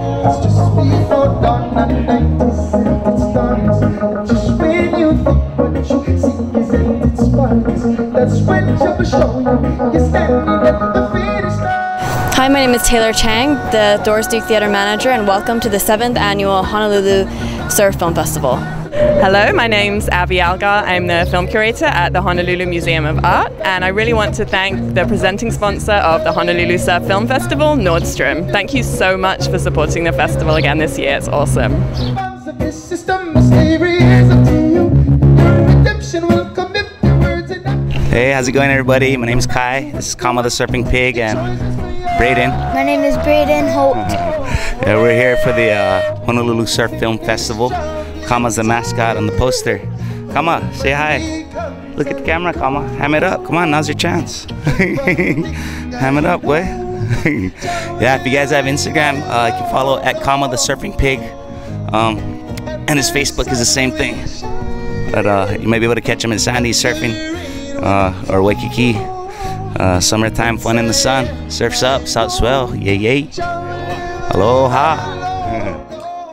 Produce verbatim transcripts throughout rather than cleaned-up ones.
It's just before dawn and night is and it starts. Just when you think what you see is and it sparks, that's when you'll show you you're standing at the finish line. Hi, my name is Taylour Chang, the Doris Duke Theatre Manager, and welcome to the seventh Annual Honolulu Surf Film Festival. Hello, my name's Abbie Algar. I'm the film curator at the Honolulu Museum of Art, and I really want to thank the presenting sponsor of the Honolulu Surf Film Festival, Nordstrom. Thank you so much for supporting the festival again this year. It's awesome. Hey, how's it going, everybody? My name's Kai. This is Kama the Surfing Pig and Brayden. My name is Brayden Holt. Yeah, we're here for the uh, Honolulu Surf Film Festival. Kama's the mascot on the poster. Kama, say hi. Look at the camera, Kama. Ham it up. Come on, now's your chance. Ham it up, boy. Yeah, if you guys have Instagram, uh, you can follow at Kama the Surfing Pig. Um, and his Facebook is the same thing. But uh, you may be able to catch him in Sandy surfing uh, or Waikiki. Uh, summertime fun in the sun. Surf's up, south swell. Yay, yay. Aloha.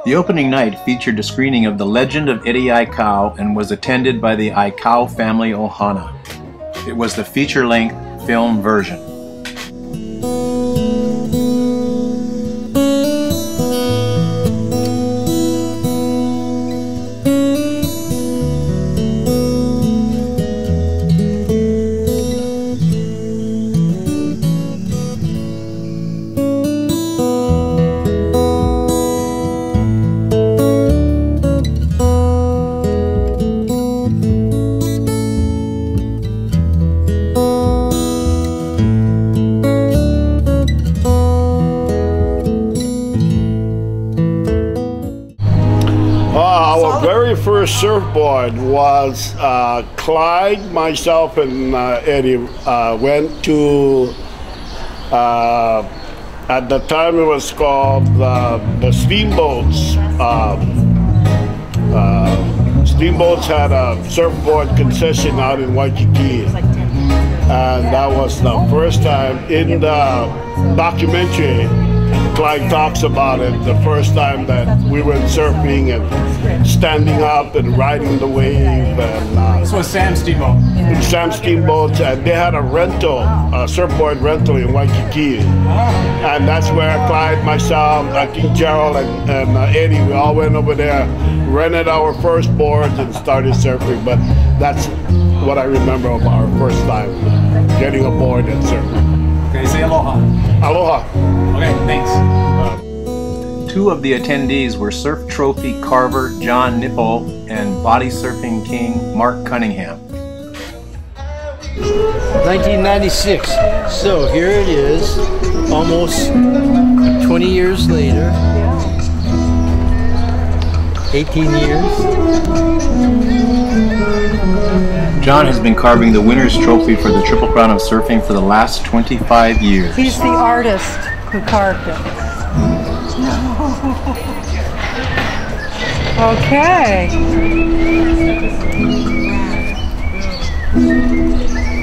The opening night featured a screening of The Legend of Eddie Aikau and was attended by the Aikau family Ohana. It was the feature-length film version. Surfboard was uh, Clyde, myself, and uh, Eddie uh, went to, uh, at the time it was called uh, the Steamboats. Uh, uh, Steamboats had a surfboard concession out in Waikiki, and that was the first time in the documentary. Clyde talks about it, the first time that we went surfing and standing up and riding the wave. And, uh, this was Sam's Steamboat. Sam Steamboats, and they had a rental, a surfboard rental in Waikiki. And that's where Clyde, myself, I think Gerald and, and uh, Eddie, we all went over there, rented our first boards and started surfing. But that's what I remember of our first time, getting aboard and surfing. Okay, say aloha. Aloha. Okay, thanks. Uh, Two of the attendees were surf trophy carver John Nippolt and body surfing king Mark Cunningham. nineteen ninety-six. So here it is, almost twenty years later. eighteen years. John has been carving the winner's trophy for the Triple Crown of Surfing for the last twenty-five years. He's the artist who carved it. Okay.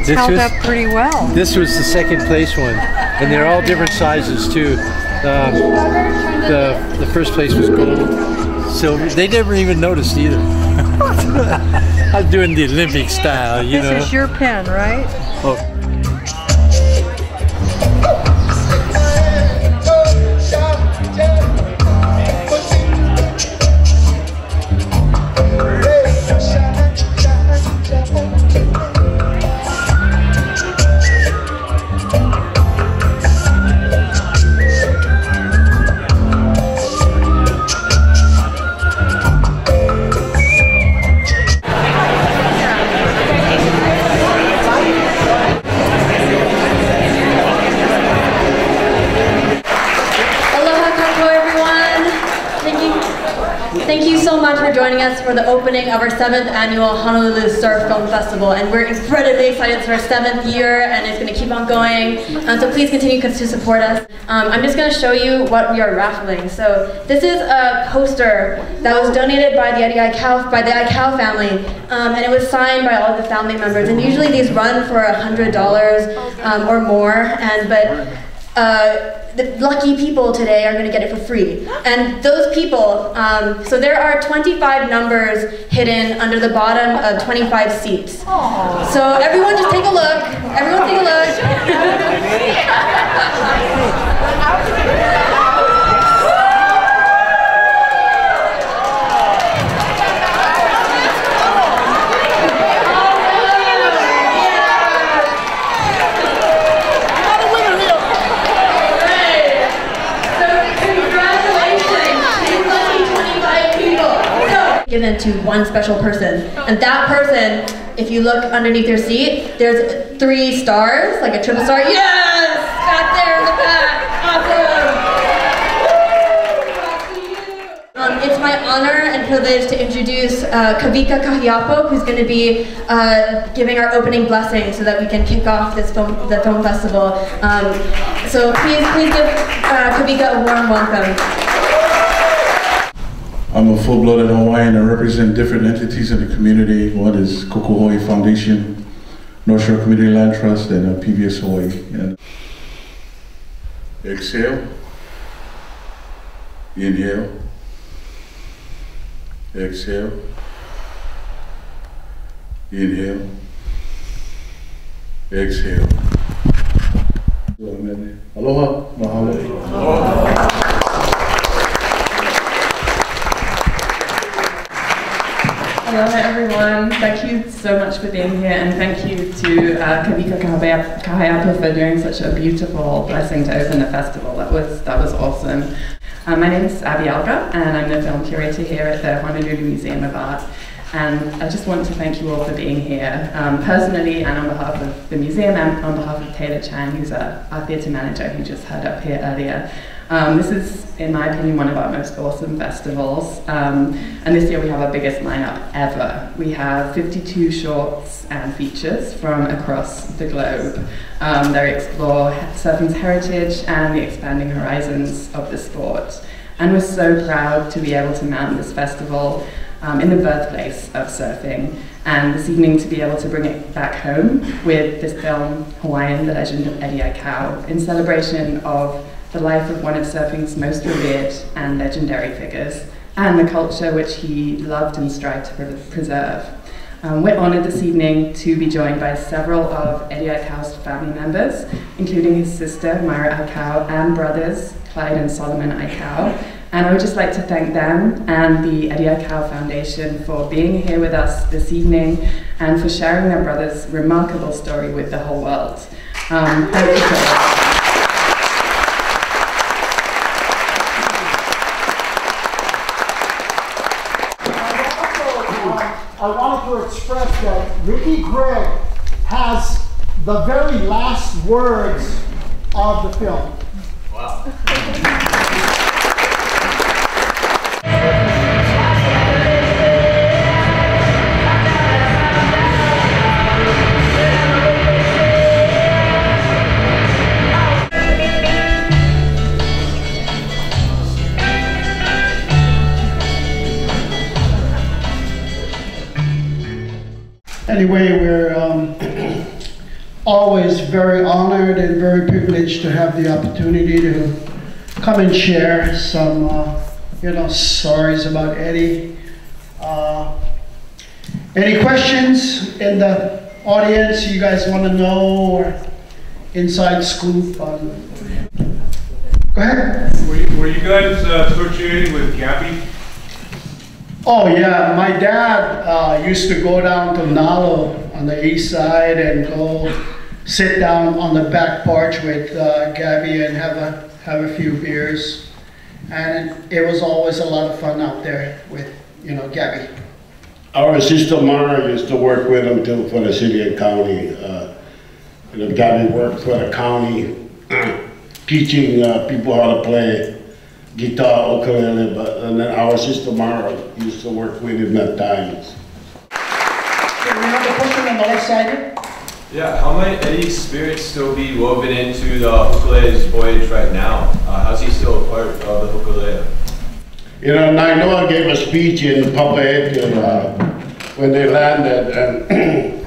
This held was, up pretty well. This was the second place one, and they're all different sizes too. Um, the the first place was gold, silver. They never even noticed either. I'm doing the Olympic style, you this know. This is your pen, right? Oh. For the opening of our seventh annual Honolulu Surf Film Festival, and we're incredibly excited. It's our seventh year and it's going to keep on going, um, so please continue to support us. Um, I'm just going to show you what we are raffling. So this is a poster that was donated by the Eddie Aikau, by the Aikau family, um, and it was signed by all of the family members, and usually these run for a hundred dollars um, or more, and but uh, the lucky people today are going to get it for free. And those people, um, so there are twenty-five numbers hidden under the bottom of twenty-five seats. Aww. So everyone just take a look. Everyone take a look. Given to one special person. And that person, if you look underneath your seat, there's three stars, like a triple star. Yes! Back there in the back. Awesome! Um, it's my honor and privilege to introduce uh, Kavika Kahiapo, who's going to be uh, giving our opening blessing so that we can kick off this film, the film festival. Um, so please, please give uh, Kavika a warm welcome. I'm a full-blooded Hawaiian and represent different entities in the community. One is Kukuhai Foundation, North Shore Community Land Trust, and uh, P B S Hawaii. And exhale, inhale, exhale, inhale, exhale. Aloha, mahalo. Aloha. Hello everyone, thank you so much for being here, and thank you to uh, Kavika Kahiapo for doing such a beautiful blessing to open the festival. That was, that was awesome. Um, my name is Abbie Algar and I'm the film curator here at the Honolulu Museum of Art, and I just want to thank you all for being here, um, personally and on behalf of the museum and on behalf of Taylour Chang, who's our, our theatre manager who just heard up here earlier. Um, this is, in my opinion, one of our most awesome festivals, um, and this year we have our biggest lineup ever. We have fifty-two shorts and features from across the globe. Um, they explore surfing's heritage and the expanding horizons of the sport. And we're so proud to be able to mount this festival um, in the birthplace of surfing, and this evening to be able to bring it back home with this film, Hawaiian, The Legend of Eddie Aikau, in celebration of the life of one of surfing's most revered and legendary figures, and the culture which he loved and strived to pre preserve. Um, we're honored this evening to be joined by several of Eddie Aikau's family members, including his sister, Myra Aikau, and brothers, Clyde and Solomon Aikau. And I would just like to thank them and the Eddie Aikau Foundation for being here with us this evening and for sharing their brother's remarkable story with the whole world. Um, thank you so much. I wanted to express that Ricky Grigg has the very last words of the film. Wow. Anyway, we're um, always very honored and very privileged to have the opportunity to come and share some, uh, you know, stories about Eddie. Uh, any questions in the audience you guys want to know, or inside scoop? On... Go ahead. Were you, were you guys uh, associated with Gabby? Oh yeah, my dad uh, used to go down to Nalo on the east side and go sit down on the back porch with uh, Gabby and have a, have a few beers. And it was always a lot of fun out there with, you know, Gabby. Our sister Mara used to work with him too for the city and county. Uh, you know, Gabby worked for the county, teaching uh, people how to play guitar, ukulele, but, and then our sister Mara used to work with him at times. So we have a question on the left side. Yeah, how might Eddie's spirit still be woven into the Hokulea's voyage right now? Uh, how's he still a part of the Hokulea? You know, Nainoa gave a speech in Papa'ete uh, when they landed, and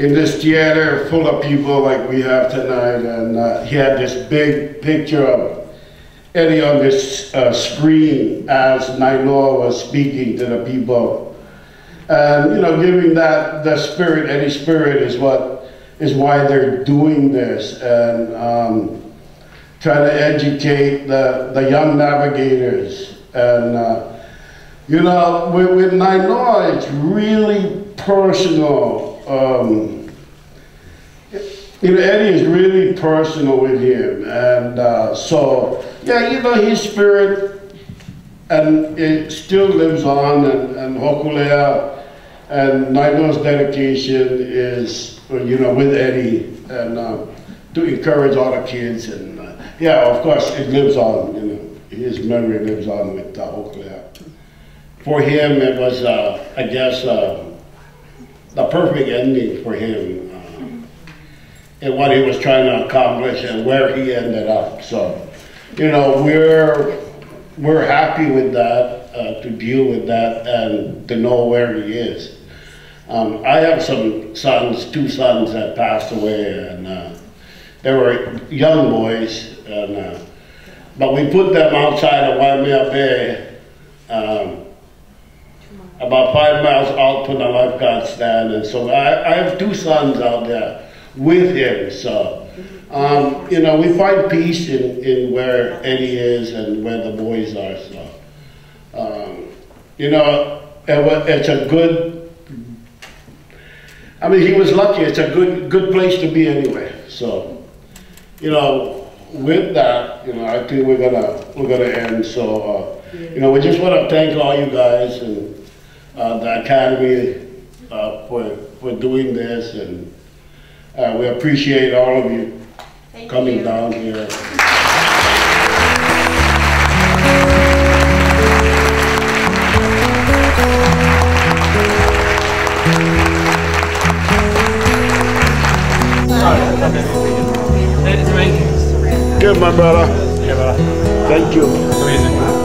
in this theater full of people like we have tonight, and uh, he had this big picture of Eddie on this uh, screen as Nainoa was speaking to the people. And you know, giving that the spirit, Eddie spirit is what is why they're doing this, and um, trying to educate the, the young navigators. And uh, you know, with, with Nainoa, it's really personal. Um, you know, Eddie is really personal with him, and uh, so yeah, you know, his spirit and it still lives on, and, and Hokulea and Nainoa's dedication is, you know, with Eddie, and uh, to encourage all the kids, and uh, yeah, of course it lives on. You know, his memory lives on with uh, Hokulea. For him, it was uh, I guess. Uh, the perfect ending for him, uh, and what he was trying to accomplish and where he ended up. So, you know, we're, we're happy with that, uh, to deal with that and to know where he is. Um, I have some sons, two sons that passed away, and uh, they were young boys, and, uh, but we put them outside of Waimea Bay, um, about five miles out from the lifeguard stand, and so I, I have two sons out there with him. So, um, you know, we find peace in, in where Eddie is and where the boys are. So, um, you know, it, it's a good. I mean, he was lucky. It's a good good place to be anyway. So, you know, with that, you know, I think we're gonna we're gonna end. So, uh, you know, we just want to thank all you guys and. Uh, the Academy uh, for, for doing this, and uh, we appreciate all of you Thank coming you. down here. Good, my brother. Thank you. Amazing.